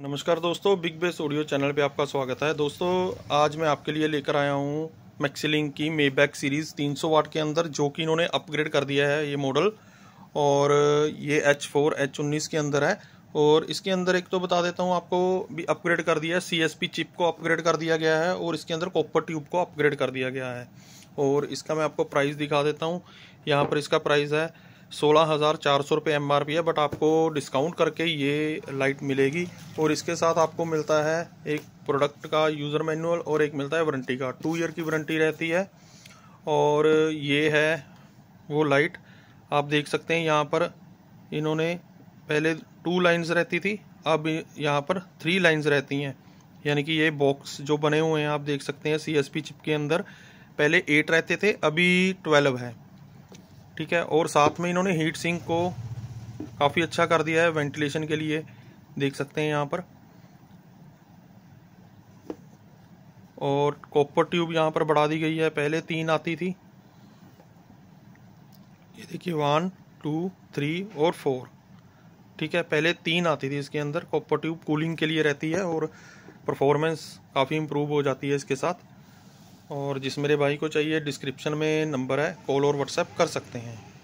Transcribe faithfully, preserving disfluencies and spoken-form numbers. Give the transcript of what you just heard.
नमस्कार दोस्तों, big base audio channel पे आपका स्वागत है। दोस्तों आज मैं आपके लिए लेकर आया हूँ मैक्सलिंग की मेबैक सीरीज़ तीन सौ वाट के अंदर, जो कि इन्होंने अपग्रेड कर दिया है ये मॉडल। और ये एच फोर एच उन्नीस के अंदर है। और इसके अंदर एक तो बता देता हूँ आपको भी अपग्रेड कर दिया है, सी एस पी चिप को अपग्रेड कर दिया गया है और इसके अंदर कॉपर ट्यूब को अपग्रेड कर दिया गया है। और इसका मैं आपको प्राइस दिखा देता हूँ। यहाँ पर इसका प्राइस है सोलह हज़ार चार सौ रुपये एम आर पी है, बट आपको डिस्काउंट करके ये लाइट मिलेगी। और इसके साथ आपको मिलता है एक प्रोडक्ट का यूज़र मैनुअल और एक मिलता है वारंटी का, टू ईयर की वारंटी रहती है। और ये है वो लाइट, आप देख सकते हैं यहाँ पर इन्होंने पहले टू लाइंस रहती थी, अब यहाँ पर थ्री लाइंस रहती हैं। यानी कि ये बॉक्स जो बने हुए हैं आप देख सकते हैं, सी एस पी चिप के अंदर पहले एट रहते थे, अभी ट्वेल्व है, ठीक है। और साथ में इन्होंने हीट सिंक को काफ़ी अच्छा कर दिया है वेंटिलेशन के लिए, देख सकते हैं यहाँ पर। और कॉपर ट्यूब यहाँ पर बढ़ा दी गई है, पहले तीन आती थी, ये देखिए वन टू थ्री और फोर, ठीक है। पहले तीन आती थी इसके अंदर, कॉपर ट्यूब कूलिंग के लिए रहती है और परफॉर्मेंस काफ़ी इम्प्रूव हो जाती है इसके साथ। और जिस मेरे भाई को चाहिए डिस्क्रिप्शन में नंबर है, कॉल और व्हाट्सएप कर सकते हैं।